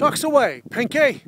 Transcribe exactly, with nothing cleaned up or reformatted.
Chocks away, Pinkie!